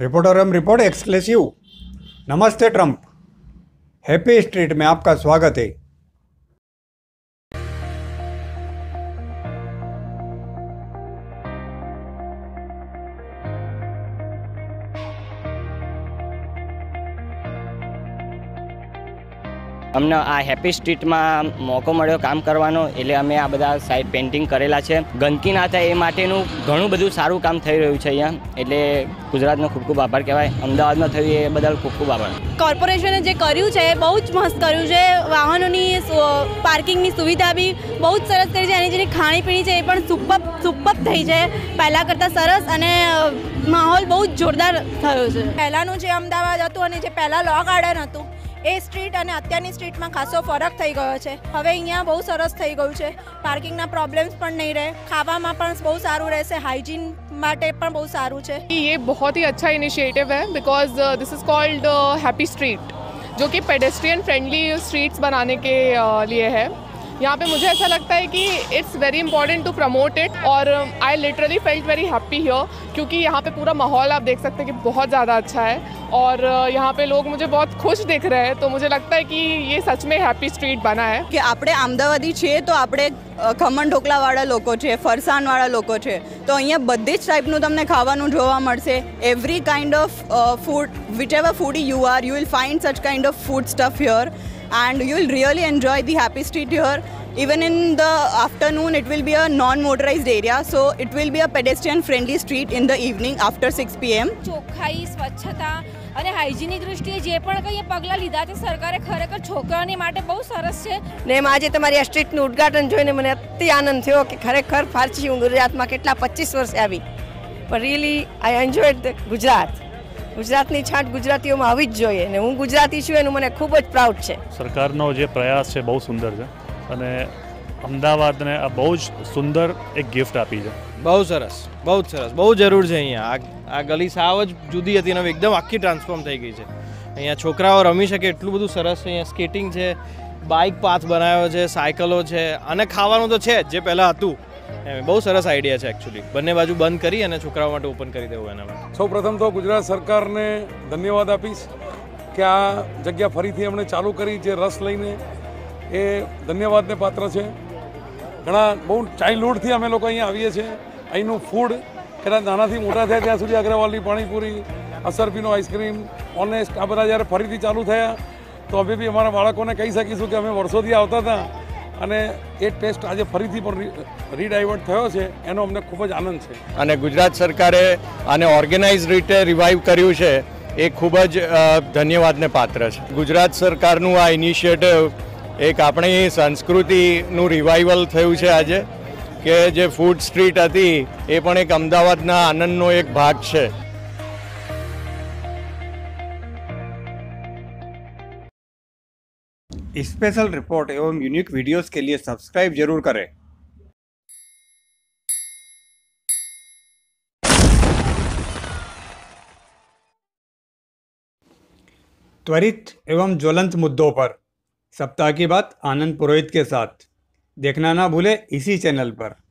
Reporter एवं report exclusive. नमस्ते Trump, happy street में आपका स्वागत है। અમને આ હેપી સ્ટ્રીટમાં મોકો મળ્યો કામ કરવાનો, એટલે અમે આ બધા સાઇડ પેઇન્ટિંગ કરેલા છે, ગંદકી ના થાય એ માટેનું ઘણું બધું સારું કામ થઈ રહ્યું છે અહીંયા, એટલે ગુજરાતનો ખૂબ ખૂબ આભાર કહેવાય, અમદાવાદમાં થયું એ બદલ ખૂબ ખૂબ આભાર। કોર્પોરેશને જે કર્યું છે બહુ જ મસ્ત કર્યું છે, વાહનોની પાર્કિંગની સુવિધા બી બહુ જ સરસ કરી છે, એની જે ખાણીપીણી છે એ પણ સુપર થઈ છે પહેલાં કરતાં સરસ, અને માહોલ બહુ જ જોરદાર થયો છે। પહેલાંનું જે અમદાવાદ હતું અને જે પહેલાં લો ગાર્ડન હતું ए स्ट्रीट और अत्यारनी स्ट्रीट में खासो फरक थी गयो। हवे अँ बहुत सरस थी गयु है, पार्किंग प्रॉब्लम्स पण नहीं रहे, खावा में बहुत सारू रहे, हाइजीन माटे पण बहुत सारू है। ये बहुत ही अच्छा इनिशिएटिव है because this is called happy street, जो कि पेडेस्ट्रियन फ्रेंडली स्ट्रीट्स बनाने के लिए है। यहाँ पे मुझे ऐसा लगता है कि it's very important to promote it, और I literally felt very happy here, क्योंकि यहाँ पे पूरा माहौल आप देख सकते हैं कि बहुत ज़्यादा अच्छा है, और यहाँ पे लोग मुझे बहुत खुश दिख रहे हैं, तो मुझे लगता है कि ये सच में हैप्पी स्ट्रीट बना है। कि आपणे अमदावादी छे तो आपणे खमण ढोकलावाळा लोको छे, फरसाणवाळा लोको छे, तो अहींया बधी ज टाइपनुं तमने खावानुं जोवा मळशे। Every kind of food, whichever foodie you are, you will find such kind of food stuff here and you will really enjoy the happy street here। even in the afternoon it will be a non motorized area, so it will be a pedestrian friendly street in the evening after 6 PM। ચોખ્ખાઈ, સ્વચ્છતા અને hygienic દૃષ્ટિએ જે પણ કંઈ પગલાં લીધા છે સરકારે, ખરેખર છોકરાઓની માટે બહુ સરસ છે ને। આજે તમારી આ સ્ટ્રીટનું ઉદ્ઘાટન જોઈને મને અતિ આનંદ થયો કે ખરેખર ફારસી હું ગુજરાતમાં કેટલા 25 વર્ષ આવી, પણ really I enjoyed the Gujarat। ગુજરાતની છાંટ ગુજરાતીઓમાં આવી જ જોઈએ, અને હું ગુજરાતી છું એનું મને ખૂબ જ પ્રાઉડ છે। સરકારનો જે પ્રયાસ છે બહુ સુંદર છે, અને અમદાવાદને આ બહુ જ સુંદર એક ગિફ્ટ આપી છે। બહુ સરસ, બહુ જ સરસ, બહુ જરૂર છે અહીંયા। આ ગલી સાવ જ જુદી હતી અને એકદમ આખી ટ્રાન્સફોર્મ થઈ ગઈ છે। અહીંયા છોકરાઓ રમી શકે એટલું બધું સરસ છે, અહીંયા સ્કેટિંગ છે, બાઇક પાથ બનાવ્યો છે, સાયકલો છે, અને ખાવાનું તો છે જે પહેલાં હતું। बहुत सरस आइडिया है एक्चुअली, बने बाजू बंद करी और छोकराओ माटे ओपन करी देवू। एना सौ प्रथम तो गुजरात सरकार ने धन्यवाद आपीश कि आ जगह फरीथी हमने चालू करी, जे रस लईने ए धन्यवाद ने पात्र है। घणा बहुत चाइल्डहुड थी अमे लोको अहींया आवीए छे, अहींनुं फूड कदाच नानाथी मोटा थया त्यां सुधी अग्रवालनी पाणीपुरी, असरफीनो आइसक्रीम, ऑनेस्ट आ बधा ज्यारे फरीथी चालू थया तो अभी भी अमारा बाळकोने कही सकीशुं कि अमे वर्षोथी आवता हता, અને એ ટેસ્ટ આજે ફરીથી પણ રીડાયવર્ટ થયો છે, એનો અમને ખૂબ જ આનંદ છે। અને ગુજરાત સરકારે આને ઓર્ગેનાઇઝ રીતે રિવાઇવ કર્યું છે, એ ખૂબ જ ધન્યવાદને પાત્ર છે। ગુજરાત સરકારનું આ ઇનિશિયેટિવ એક આપણી સંસ્કૃતિનું રિવાઇવલ થયું છે આજે, કે જે ફૂડ સ્ટ્રીટ હતી એ પણ એક અમદાવાદના આનંદનો એક ભાગ છે। स्पेशल रिपोर्ट एवं यूनिक वीडियोस के लिए सब्सक्राइब जरूर करें। त्वरित एवं ज्वलंत मुद्दों पर सप्ताह की बात आनंद पुरोहित के साथ देखना ना भूलें इसी चैनल पर।